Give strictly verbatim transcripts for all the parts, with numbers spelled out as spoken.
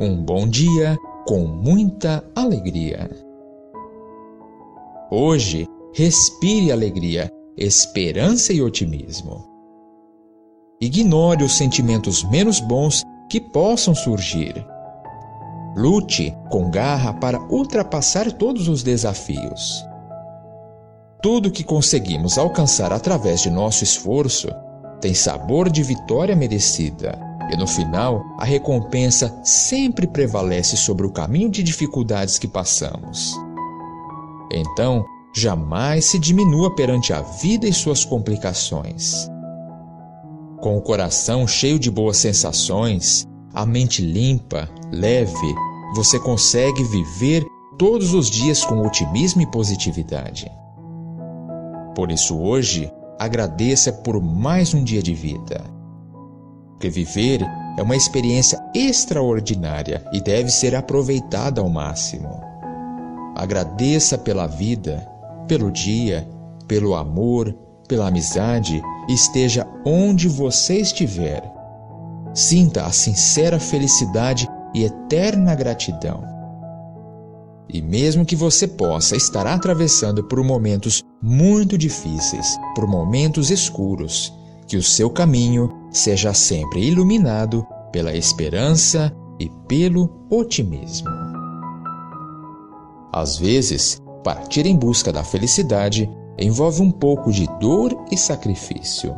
um bom dia com muita alegria. Hoje, respire alegria, esperança e otimismo. Ignore os sentimentos menos bons que possam surgir. Lute com garra para ultrapassar todos os desafios. Tudo que conseguimos alcançar através de nosso esforço tem sabor de vitória merecida, e no final a recompensa sempre prevalece sobre o caminho de dificuldades que passamos. Então, jamais se diminua perante a vida e suas complicações. Com o coração cheio de boas sensações, a mente limpa, leve, você consegue viver todos os dias com otimismo e positividade. Por isso hoje, agradeça por mais um dia de vida. Porque viver é uma experiência extraordinária e deve ser aproveitada ao máximo. Agradeça pela vida, pelo dia, pelo amor, pela amizade, esteja onde você estiver. Sinta a sincera felicidade e eterna gratidão. E mesmo que você possa estar atravessando por momentos muito difíceis, por momentos escuros, que o seu caminho seja sempre iluminado pela esperança e pelo otimismo. Às vezes, partir em busca da felicidade envolve um pouco de dor e sacrifício.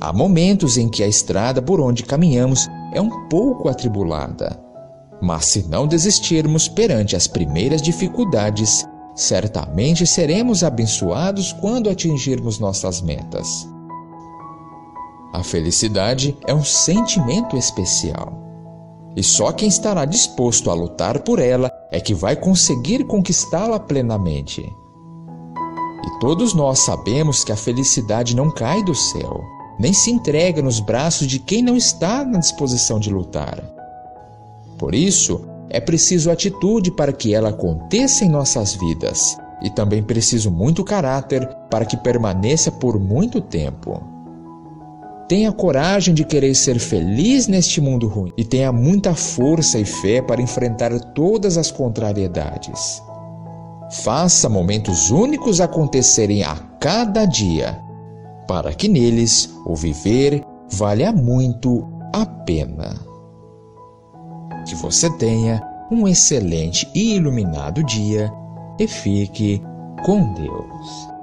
Há momentos em que a estrada por onde caminhamos é um pouco atribulada, mas se não desistirmos perante as primeiras dificuldades, certamente seremos abençoados quando atingirmos nossas metas. A felicidade é um sentimento especial, e só quem estará disposto a lutar por ela é que vai conseguir conquistá-la plenamente. E todos nós sabemos que a felicidade não cai do céu, nem se entrega nos braços de quem não está na disposição de lutar. Por isso, é preciso atitude para que ela aconteça em nossas vidas, e também preciso muito caráter para que permaneça por muito tempo. Tenha coragem de querer ser feliz neste mundo ruim e tenha muita força e fé para enfrentar todas as contrariedades. Faça momentos únicos acontecerem a cada dia, para que neles o viver valha muito a pena. Que você tenha um excelente e iluminado dia e fique com Deus.